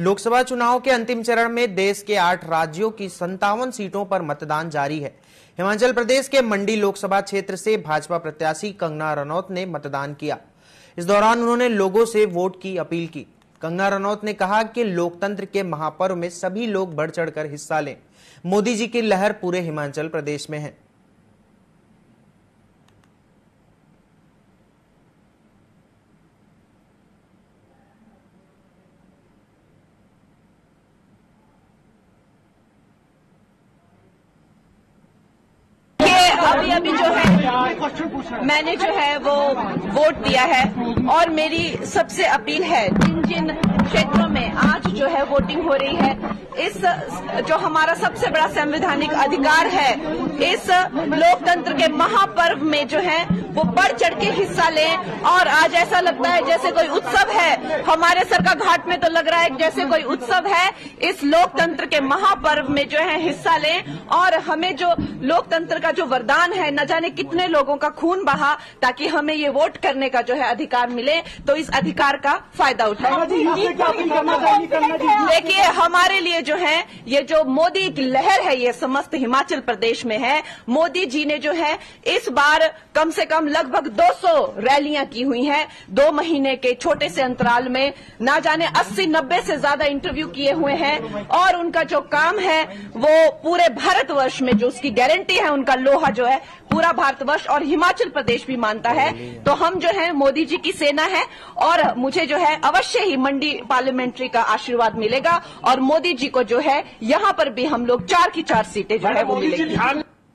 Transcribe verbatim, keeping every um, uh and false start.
लोकसभा चुनाव के अंतिम चरण में देश के आठ राज्यों की संतावन सीटों पर मतदान जारी है। हिमाचल प्रदेश के मंडी लोकसभा क्षेत्र से भाजपा प्रत्याशी कंगना रनौत ने मतदान किया। इस दौरान उन्होंने लोगों से वोट की अपील की। कंगना रनौत ने कहा कि लोकतंत्र के महापर्व में सभी लोग बढ़ चढ़कर हिस्सा लें। मोदी जी की लहर पूरे हिमाचल प्रदेश में है। अभी अभी जो है मैंने जो है वो वोट दिया है और मेरी सबसे अपील है जिन जिन क्षेत्रों में आज जो है वोटिंग हो रही है, इस जो हमारा सबसे बड़ा संवैधानिक अधिकार है, इस लोकतंत्र के महापर्व में जो है वो बढ़ चढ़ के हिस्सा लें। और आज ऐसा लगता है जैसे कोई उत्सव है, हमारे सरकार घाट में तो लग रहा है जैसे कोई उत्सव है। इस लोकतंत्र के महापर्व में जो है हिस्सा लें और हमें जो लोकतंत्र का जो वरदान है, न जाने कितने लोगों का खून बहा ताकि हमें ये वोट करने का जो है अधिकार मिले, तो इस अधिकार का फायदा उठाएं। देखिए, हमारे लिए जो है ये जो मोदी की लहर है ये समस्त हिमाचल प्रदेश में है। मोदी जी ने जो है इस बार कम से कम लगभग दो सौ रैलियां की हुई हैं। दो महीने के छोटे से अंतराल में ना जाने अस्सी नब्बे से ज्यादा इंटरव्यू किए हुए हैं और उनका जो काम है वो पूरे भारतवर्ष में जो उसकी गारंटी है, उनका लोहा जो है पूरा भारतवर्ष और हिमाचल प्रदेश भी मानता है। तो हम जो है मोदी जी की सेना है और मुझे जो है अवश्य ही मंडी पार्लियामेंट्री का आशीर्वाद मिलेगा और मोदी जी को जो है यहाँ पर भी हम लोग चार की चार सीटें जो है वो मिलेगी।